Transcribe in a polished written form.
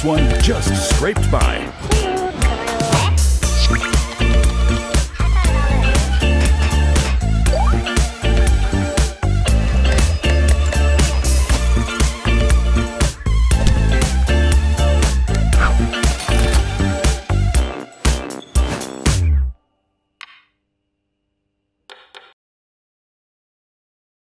This one just scraped by.